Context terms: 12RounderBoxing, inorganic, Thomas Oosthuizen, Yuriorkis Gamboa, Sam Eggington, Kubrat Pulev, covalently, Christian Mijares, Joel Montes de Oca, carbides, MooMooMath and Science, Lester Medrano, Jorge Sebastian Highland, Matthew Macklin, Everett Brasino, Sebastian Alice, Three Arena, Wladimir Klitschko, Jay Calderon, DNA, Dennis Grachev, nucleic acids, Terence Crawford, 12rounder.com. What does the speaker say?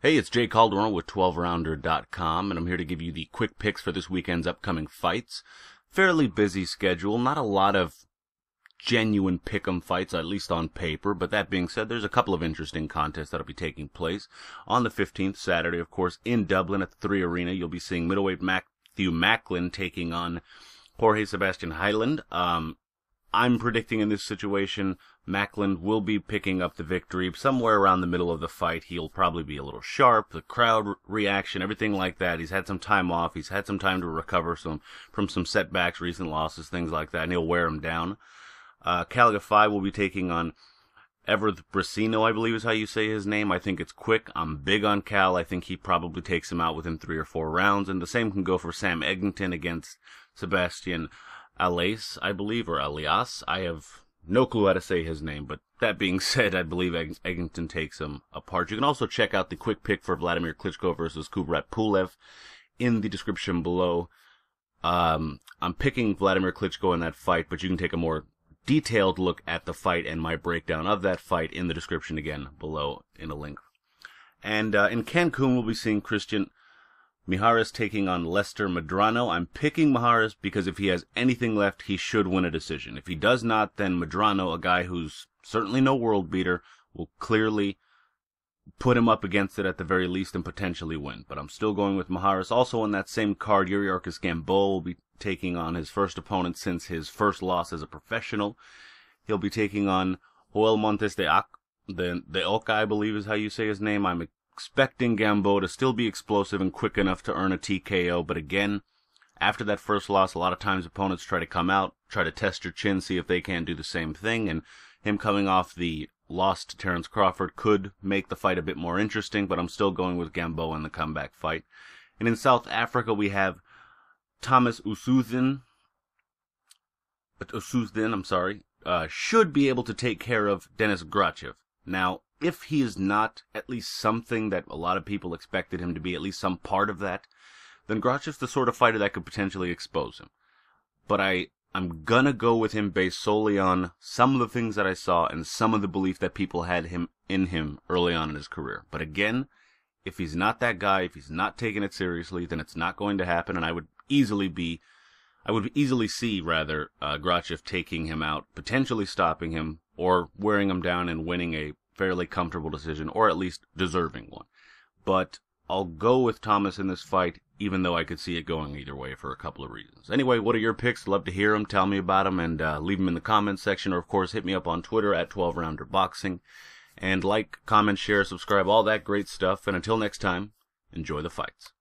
Hey, it's Jay Calderon with 12rounder.com, and I'm here to give you the quick picks for this weekend's upcoming fights. Fairly busy schedule, not a lot of genuine pick'em fights, at least on paper, but that being said, there's a couple of interesting contests that'll be taking place. On the 15th, Saturday, of course, in Dublin at the Three Arena, you'll be seeing middleweight Matthew Macklin taking on Jorge Sebastian Highland. I'm predicting in this situation, Macklin will be picking up the victory. Somewhere around the middle of the fight, he'll probably be a little sharp. The crowd reaction, everything like that. He's had some time off. He's had some time to recover from some setbacks, recent losses, things like that, and he'll wear him down. Calgafai will be taking on Everett Brasino, I believe is how you say his name. I think it's quick. I'm big on Cal. I think he probably takes him out within 3 or 4 rounds. And the same can go for Sam Eggington against Sebastian Alice, I believe, or Alias. I have no clue how to say his name, but that being said, I believe Eggington takes him apart. You can also check out the quick pick for Wladimir Klitschko versus Kubrat Pulev in the description below. I'm picking Wladimir Klitschko in that fight, but you can take a more detailed look at the fight and my breakdown of that fight in the description again below in a link. And in Cancun, we'll be seeing Christian Mijares taking on Lester Medrano. I'm picking Mijares because if he has anything left, he should win a decision. If he does not, then Medrano, a guy who's certainly no world beater, will clearly put him up against it at the very least and potentially win. But I'm still going with Mijares. Also on that same card, Yuriorkis Gamboa will be taking on his first opponent since his first loss as a professional. He'll be taking on Joel Montes de Oca, I believe is how you say his name. I'm expecting Gamboa to still be explosive and quick enough to earn a TKO, but again, after that first loss, a lot of times opponents try to come out, try to test your chin, see if they can do the same thing, and him coming off the loss to Terence Crawford could make the fight a bit more interesting, but I'm still going with Gamboa in the comeback fight. And in South Africa, we have Thomas Oosthuizen. Should be able to take care of Dennis Grachev. Now, if he is not at least something that a lot of people expected him to be, at least some part of that, then Grachev's the sort of fighter that could potentially expose him. But I'm going to go with him based solely on some of the things that I saw and some of the belief that people had in him early on in his career. But again, if he's not that guy, if he's not taking it seriously, then it's not going to happen, and I would easily see Grachev taking him out, potentially stopping him, or wearing him down and winning a fairly comfortable decision, or at least deserving one. But I'll go with Thomas in this fight, even though I could see it going either way for a couple of reasons. Anyway, what are your picks? Love to hear them. Tell me about them, and leave them in the comments section, or of course hit me up on Twitter at 12RounderBoxing, and like, comment, share, subscribe, all that great stuff. And until next time, enjoy the fights.